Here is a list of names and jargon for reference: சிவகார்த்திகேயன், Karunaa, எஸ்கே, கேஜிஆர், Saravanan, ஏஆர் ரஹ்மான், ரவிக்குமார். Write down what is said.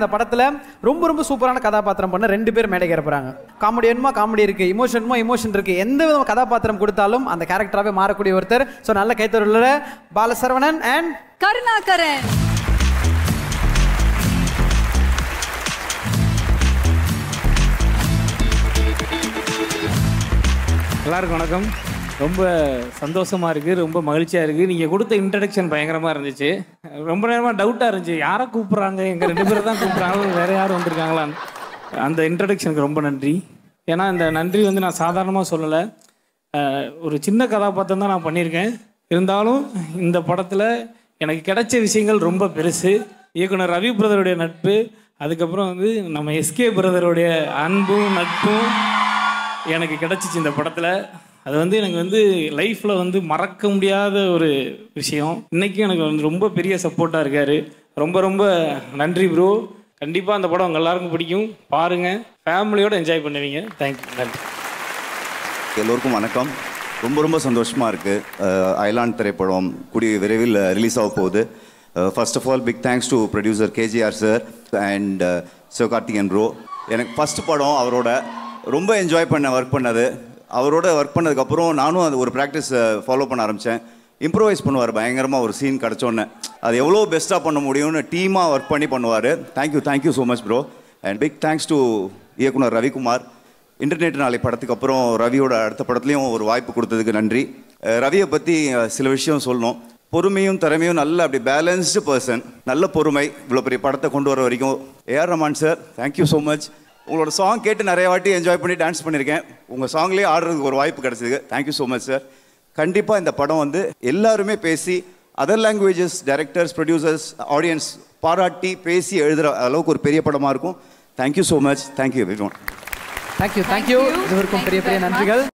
இந்த படத்துல ரொம்ப ரொம்ப சூப்பரான கதாபாத்திரம் பண்ண ரெண்டு பேர் மேடை ஏறப்றாங்க. காமெடியன்மா காமெடி இருக்கு, எமோஷன்மா எமோஷன் இருக்கு. எந்த விதமா கதாபாத்திரம் கொடுத்தாலும் அந்த கரெக்டராவே மாறக்கூடிய ஒருத்தர். சோ நல்ல கைத்தறல்ல பால சரவணன் அண்ட் கருணா கரன். எல்லாருக்கும் வணக்கம். ரொம்ப சந்தோஷமா இருக்கு, ரொம்ப மகிழ்ச்சியா இருக்கு. நீங்க கொடுத்த இன்ட்ரடக்ஷன் பயங்கரமா இருந்துச்சு. ரொம்ப நேரமா டவுட்டா இருந்துச்சு, யாரை கூப்பிடுறாங்க, எங்க ரெண்டு பேரும் தான் கூப்பிடுறாங்க, வேற யாரும் வந்திருக்காங்களான்னு. அந்த இன்ட்ரடக்ஷனுக்கு ரொம்ப நன்றி. ஏன்னா இந்த நன்றி வந்து நான் சாதாரணமா சொல்லலை. ஒரு சின்ன கதாபாத்திரம் தான் நான் பண்ணியிருக்கேன். இருந்தாலும் இந்த படத்துல எனக்கு கிடைச்ச விஷயங்கள் ரொம்ப பெருசு. இயக்குனர் ரவி பிரதருடைய நட்பு, அதுக்கப்புறம் வந்து நம்ம எஸ்கே பிரதருடைய அன்பும் நட்பும் எனக்கு கிடைச்சிச்சு இந்த படத்துல. அது வந்து எனக்கு வந்து லைஃப்பில் வந்து மறக்க முடியாத ஒரு விஷயம். இன்றைக்கும் எனக்கு வந்து ரொம்ப பெரிய சப்போர்ட்டாக இருக்கார். ரொம்ப ரொம்ப நன்றி ப்ரோ. கண்டிப்பாக அந்த படம் உங்கள் எல்லாருக்கும் பிடிக்கும், பாருங்கள், ஃபேமிலியோடு என்ஜாய் பண்ணுவீங்க. தேங்க்யூ, நன்றி. எல்லோருக்கும் வணக்கம். ரொம்ப ரொம்ப சந்தோஷமாக இருக்குது. ஐலாண்ட் திரைப்படம் கூடிய விரைவில் ரிலீஸ் ஆக போகுது. First of all big thanks to producer கேஜிஆர் sir and சிவகார்த்திகேயன் bro. எனக்கு ஃபஸ்ட் படம் அவரோட ரொம்ப என்ஜாய் பண்ண ஒர்க் பண்ணது. அவரோட ஒர்க் பண்ணதுக்கப்புறம் நானும் அது ஒரு ப்ராக்டிஸ் ஃபாலோ பண்ண ஆரம்பித்தேன். இம்ப்ரோவைஸ் பண்ணுவார் பயங்கரமாக. ஒரு சீன் கிடச்சோன்னே அது எவ்வளோ பெஸ்ட்டாக பண்ண முடியும்னு டீமாக ஒர்க் பண்ணி பண்ணுவார். Thank you so much bro. And big thanks to இயக்குனர் ரவிக்குமார். இன்டர்நெட் நாளை படத்துக்கு அப்புறம் ரவியோட அடுத்த படத்துலையும் ஒரு வாய்ப்பு கொடுத்ததுக்கு நன்றி. ரவியை பற்றி சில விஷயம் சொல்லணும். பொறுமையும் திறமையும் நல்ல அப்படி பேலன்ஸ்டு பர்சன். நல்ல பொறுமை, இவ்வளோ பெரிய படத்தை கொண்டு வர வரைக்கும். ஏஆர் ரஹ்மான் sir, thank you so much. உங்களோட சாங் கேட்டு நிறைய வாட்டி என்ஜாய் பண்ணி டான்ஸ் பண்ணியிருக்கேன். உங்கள் சாங்லேயே ஆடுறதுக்கு ஒரு வாய்ப்பு கிடச்சிது. Thank you so much sir. கண்டிப்பாக இந்த படம் வந்து எல்லாருமே பேசி, other languages directors producers audience பாராட்டி பேசி எழுதுகிற அளவுக்கு ஒரு பெரிய படமாக இருக்கும். Thank you so much. Thank you everyone. Thank you. இவருக்கும் பெரிய பெரிய நன்றிகள்.